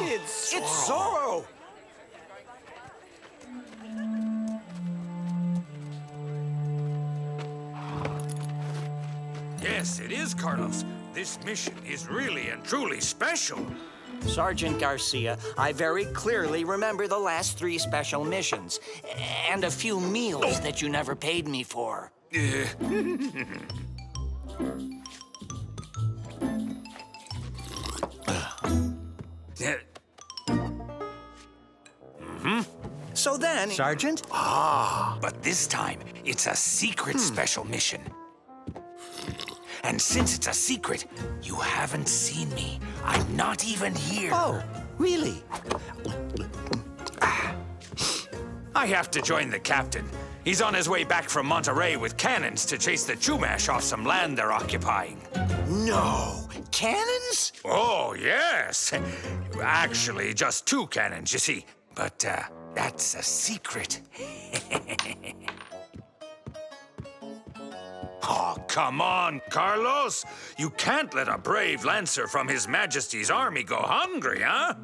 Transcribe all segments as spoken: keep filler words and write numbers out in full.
Kids, it's Zorro. Yes, it is, Carlos. This mission is really and truly special. Sergeant Garcia, I very clearly remember the last three special missions and a few meals oh. that you never paid me for. Uh. Mm-hmm. So then... Sergeant? Ah, but this time, it's a secret hmm. special mission. And since it's a secret, you haven't seen me. I'm not even here. Oh, really? I have to join the captain. He's on his way back from Monterey with cannons to chase the Chumash off some land they're occupying. No! Cannons? Oh, yes. Actually, just two cannons, you see. But uh, that's a secret. Oh, come on, Carlos. You can't let a brave lancer from His Majesty's army go hungry, huh?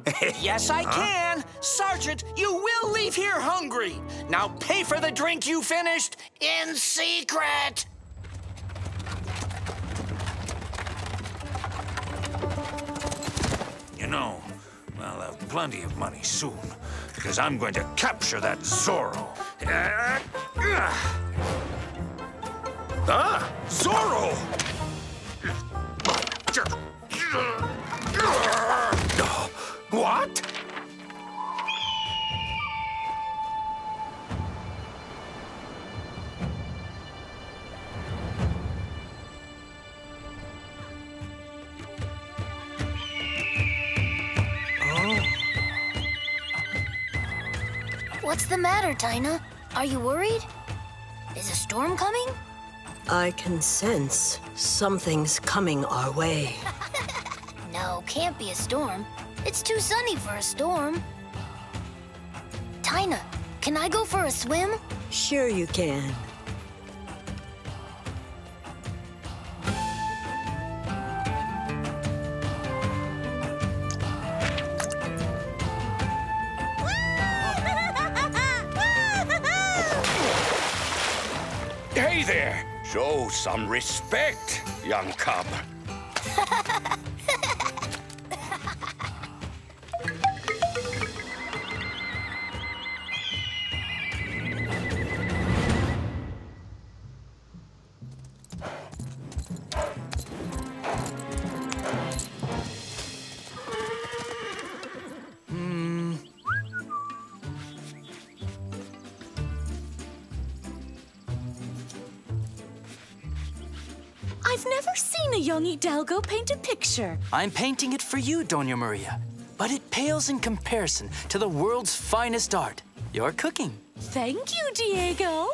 Yes, I huh? can. Sergeant, you will leave here hungry. Now pay for the drink you finished in secret. You know, I'll have plenty of money soon, because I'm going to capture that Zorro. Uh, uh. Ah! Zorro! What? Oh. What's the matter, Dinah? Are you worried? Is a storm coming? I can sense something's coming our way. No, can't be a storm. It's too sunny for a storm. Dinah, can I go for a swim? Sure you can. Hey there! Show some respect, young cub. Hidalgo, paint a picture. I'm painting it for you, Doña Maria. But it pales in comparison to the world's finest art, your cooking. Thank you, Diego.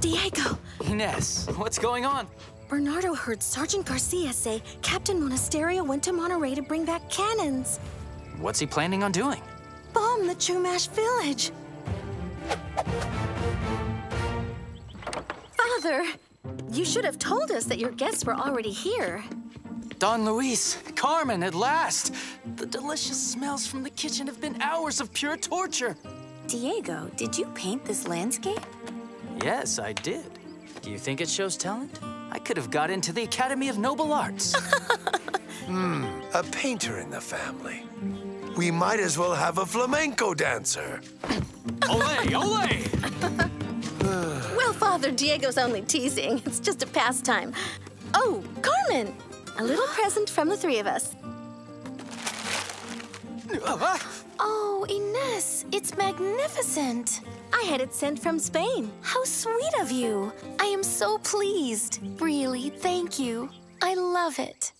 Diego. Inés, what's going on? Bernardo heard Sergeant Garcia say Captain Monasterio went to Monterey to bring back cannons. What's he planning on doing? Bomb the Chumash village. Father. You should have told us that your guests were already here. Don Luis, Carmen, at last! The delicious smells from the kitchen have been hours of pure torture. Diego, did you paint this landscape? Yes, I did. Do you think it shows talent? I could have got into the Academy of Noble Arts. Hmm, a painter in the family. We might as well have a flamenco dancer. Ole, ole! Well, Father, Diego's only teasing. It's just a pastime. Oh, Carmen! A little present from the three of us. Uh-huh. Oh, Inés, it's magnificent. I had it sent from Spain. How sweet of you. I am so pleased. Really, thank you. I love it.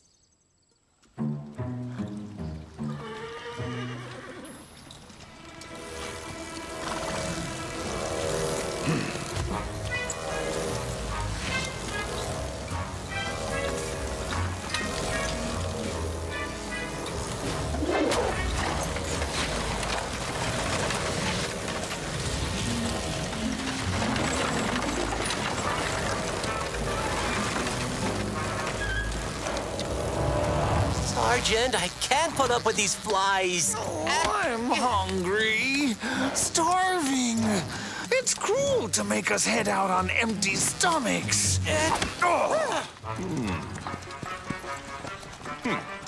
Sergeant, I can't put up with these flies. Oh, I'm hungry. Starving. It's cruel to make us head out on empty stomachs. Oh. Mm. Hmm.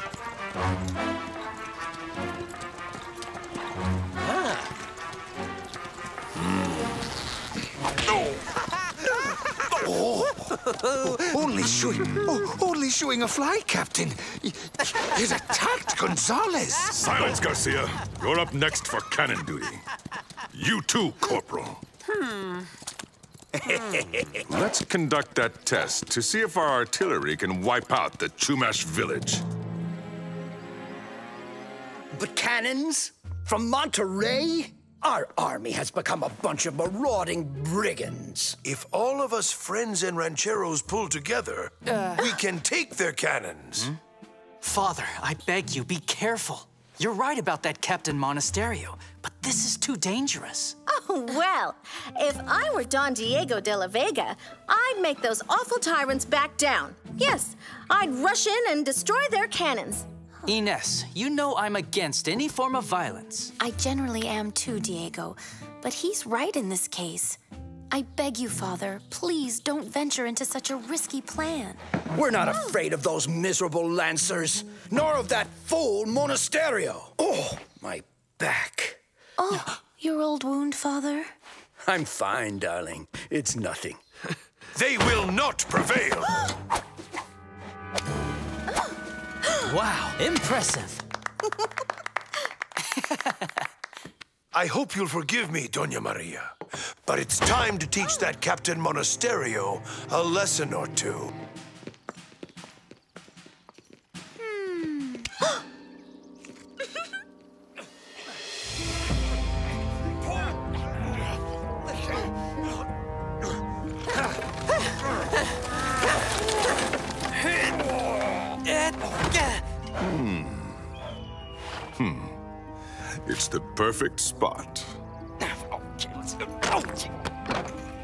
Oh, only shooing, oh, only shooing a fly, Captain. He's attacked Gonzalez. Silence, Garcia. You're up next for cannon duty. You too, Corporal. Hmm. Let's conduct that test to see if our artillery can wipe out the Chumash village. The cannons from Monterey? Our army has become a bunch of marauding brigands. If all of us friends and rancheros pull together, uh. we can take their cannons. Hmm? Father, I beg you, be careful. You're right about that Captain Monasterio, but this is too dangerous. Oh, well, if I were Don Diego de la Vega, I'd make those awful tyrants back down. Yes, I'd rush in and destroy their cannons. Inés, you know I'm against any form of violence. I generally am too, Diego, but he's right in this case. I beg you, Father, please don't venture into such a risky plan. We're not no. afraid of those miserable lancers, nor of that fool Monasterio. Oh, my back. Oh, your old wound, Father? I'm fine, darling. It's nothing. They will not prevail. Wow, impressive. I hope you'll forgive me, Doña Maria, but it's time to teach that Captain Monasterio a lesson or two. Hmm. Hmm. Hmm. It's the perfect spot.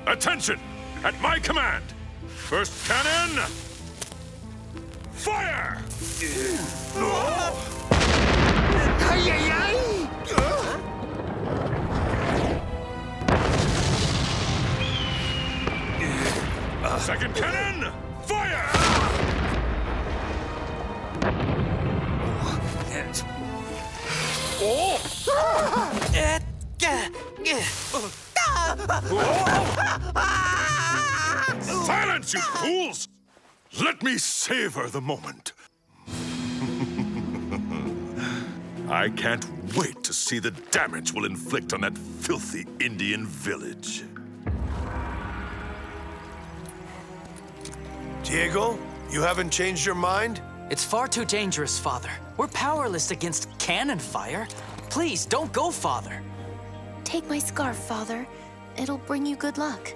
Attention! At my command! First cannon! Fire! Second cannon! Fire! Oh! Silence, you fools! Let me savor the moment. I can't wait to see the damage we'll inflict on that filthy Indian village. Diego, you haven't changed your mind? It's far too dangerous, Father. We're powerless against cannon fire. Please, don't go, Father. Take my scarf, Father. It'll bring you good luck.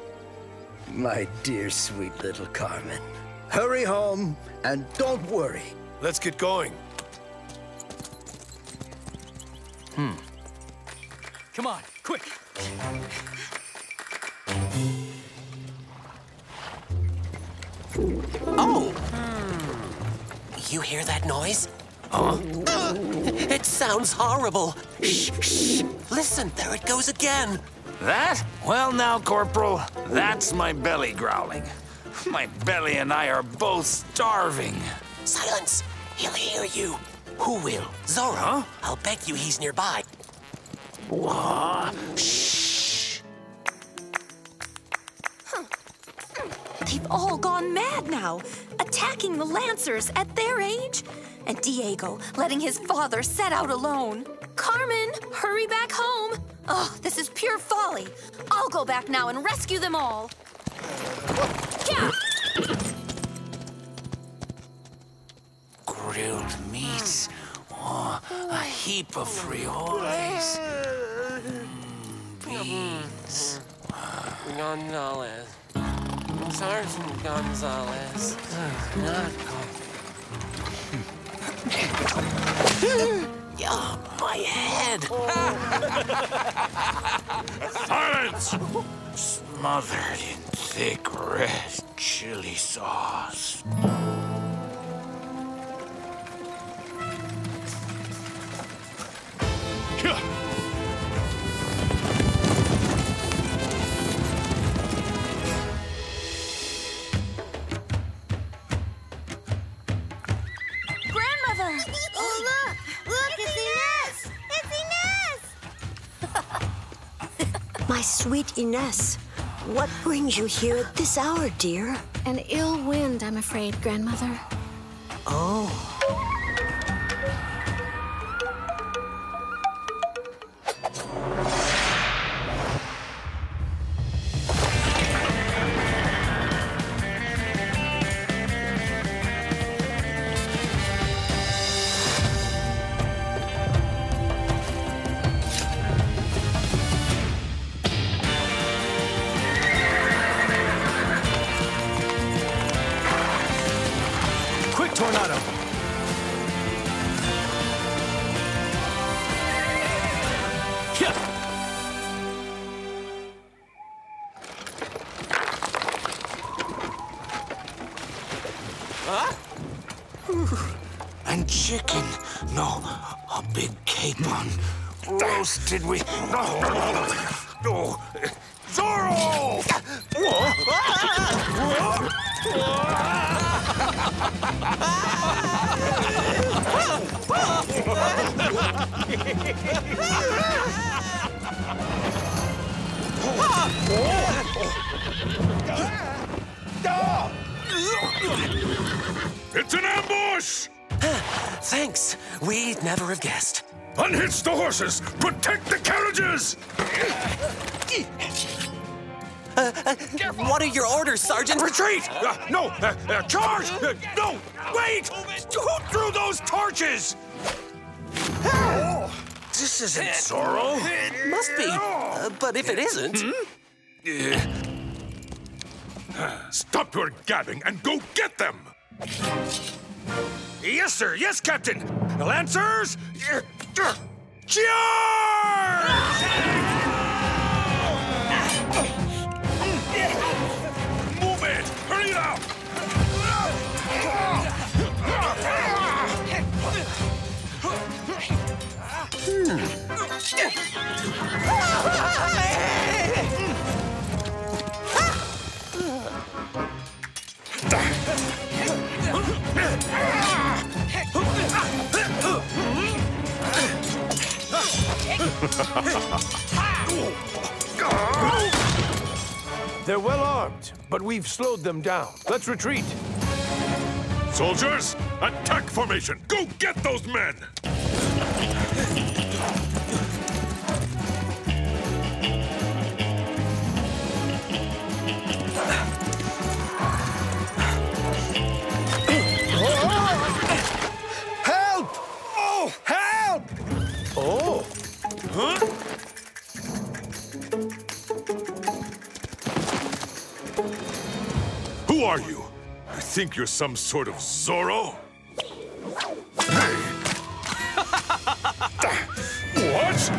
My dear, sweet little Carmen. Hurry home, and don't worry. Let's get going. Hmm. Come on, quick. Oh! You hear that noise? Huh? Uh, it sounds horrible. Shh, shh. Listen, there it goes again. That? Well now, Corporal, that's my belly growling. My belly and I are both starving. Silence. He'll hear you. Who will? Zorro? Huh? I'll bet you he's nearby. Uh, shh. Huh. They've all gone mad now. Attacking the Lancers at their age? And Diego letting his father set out alone. Carmen, hurry back home. Oh, this is pure folly. I'll go back now and rescue them all. Yeah. Grilled meats, or a heap of frijoles. Mm, beans. Gonzalez. Sergeant Gonzalez. Not oh, my head! Silence! Smothered in thick red chili sauce. Grandmother! Oh, look! Look, it's Inés! It's Inés! My sweet Inés, what brings you here at this hour, dear? An ill wind, I'm afraid, Grandmother. Oh. Did we? No, no, Zorro! It's an ambush! Thanks. We'd never have guessed. Unhitch the horses! Protect the carriages! Uh, uh, what are your orders, Sergeant? Retreat! Uh, no! Uh, uh, charge! Uh, no! Wait! Who threw those torches? Oh, this isn't Zorro. It must be. Uh, but if it isn't... Hmm? Stop your gabbing and go get them! Yes, sir. Yes, Captain. The Lancers... Cheers! Move it! Hurry it up! They're well armed, but we've slowed them down. Let's retreat. Soldiers, attack formation. Go get those men. Help! Oh, help! Oh. Huh? Who are you? I think you're some sort of Zorro. Hey! What?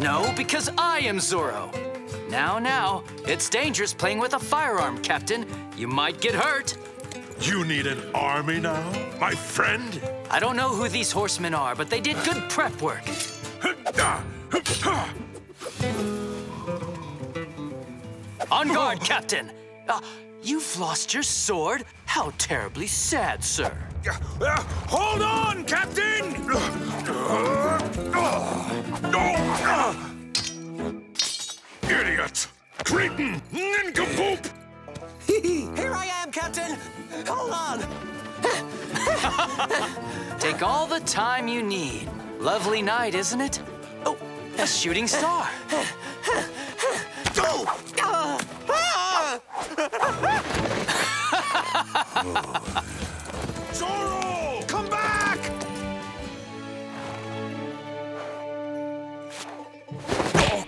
No, because I am Zorro. Now, now, it's dangerous playing with a firearm, Captain. You might get hurt. You need an army now, my friend? I don't know who these horsemen are, but they did good prep work. On guard, Captain! Uh, you've lost your sword? How terribly sad, sir. Uh, hold on, Captain! Idiot! Cretin! Nincompoop! Here I am, Captain! Hold on! Take all the time you need. Lovely night, isn't it? Oh, a shooting star! Zorro! Come back! Oh.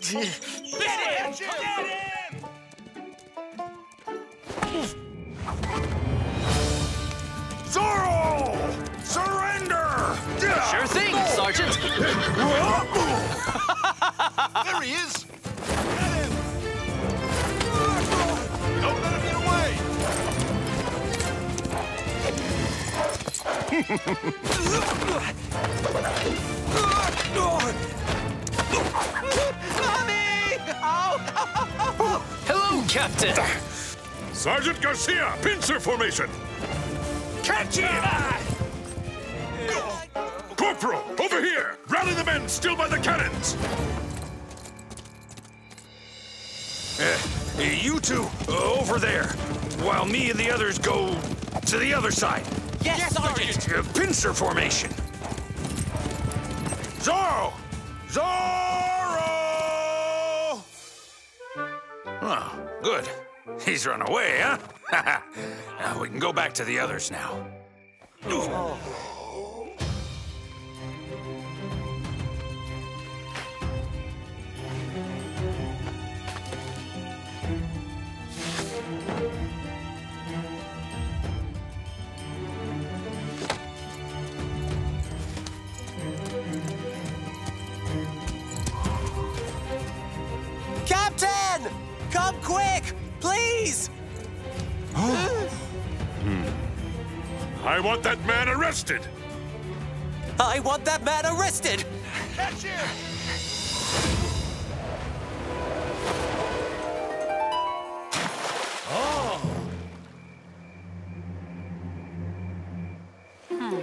Get him! Get him! Zorro! Surrender! Sure thing, no. Sergeant! There he is! Get him! Don't let him get away! Mommy! Oh. Hello, Captain! Sergeant Garcia, pincer formation! Catch it! Corporal, over here! Rally the men still by the cannons! Uh, you two, uh, over there, while me and the others go to the other side. Yes, yes Sergeant! Sergeant. Uh, pincer formation. Zorro! Zorro! Oh, good. He's run away, huh? Now we can go back to the others now. Oh. Come quick, please! Huh? Hmm. I want that man arrested! I want that man arrested! Catch him! Oh! Hmm.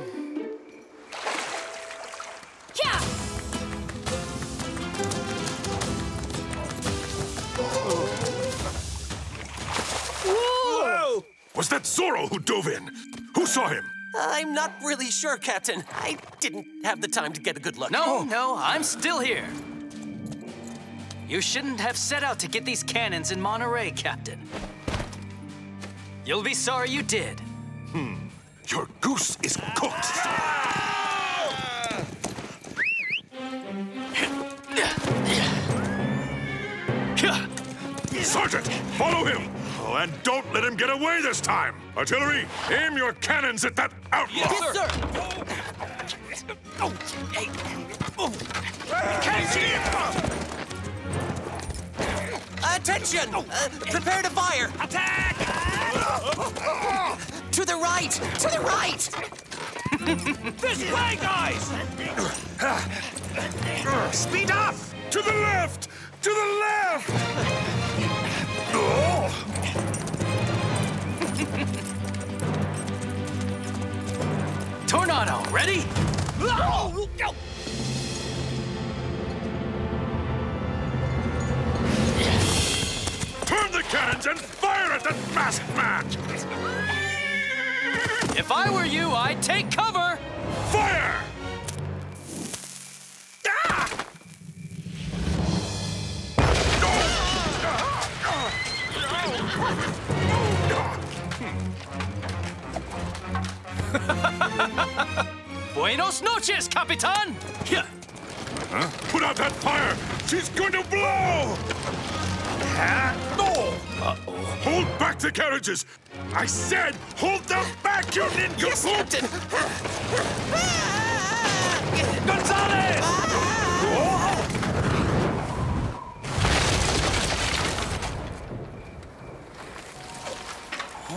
Was that Zorro who dove in? Who saw him? I'm not really sure, Captain. I didn't have the time to get a good look. No, no, I'm still here. You shouldn't have set out to get these cannons in Monterey, Captain. You'll be sorry you did. Hmm. Your goose is cooked, Zorro. Sergeant, follow him! Oh, and don't let him get away this time! Artillery, aim your cannons at that outlaw! Yes, sir! Oh. Oh. Hey. Attention! Oh. Uh, prepare to fire! Attack! To the right! To the right! This way, guys! Speed up! To the left! To the left! Tornado, ready? Oh, no. Turn the cannons and fire at that masked man! If I were you, I'd take cover! Fire! Buenos noches, Capitan! Here. Huh? Put out that fire! She's going to blow! Huh? No! Uh-oh. Hold back the carriages! I said, hold them back, you nincompoops! Yes, Captain! Gonzalez!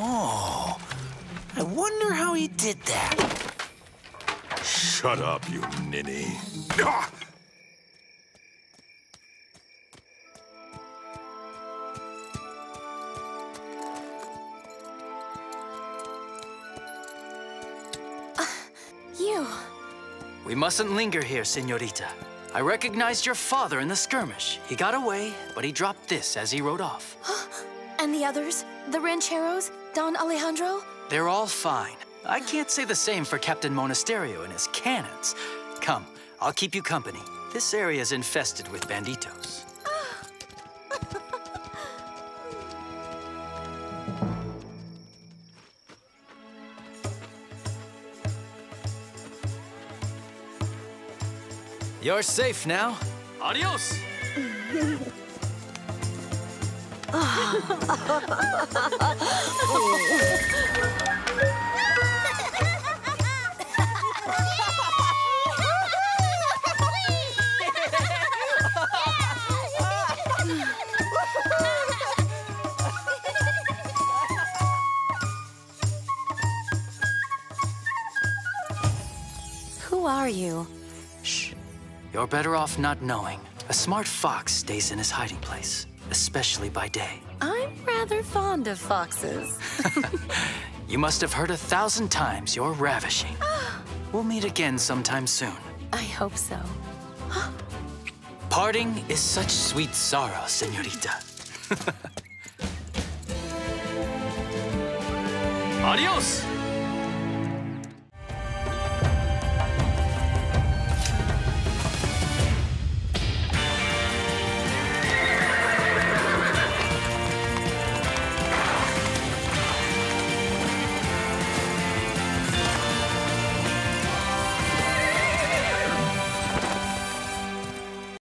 Oh, I wonder how he did that. Shut up, you ninny. Ah! Uh, you. We mustn't linger here, señorita. I recognized your father in the skirmish. He got away, but he dropped this as he rode off. And the others? The rancheros? Don Alejandro? They're all fine. I can't say the same for Captain Monasterio and his cannons. Come, I'll keep you company. This area is infested with banditos. You're safe now. Adios! Who are you? Shh. You're better off not knowing. A smart fox stays in his hiding place, especially by day. I'm rather fond of foxes. You must have heard a thousand times you're ravishing. We'll meet again sometime soon. I hope so. Parting is such sweet sorrow, senorita. Adios!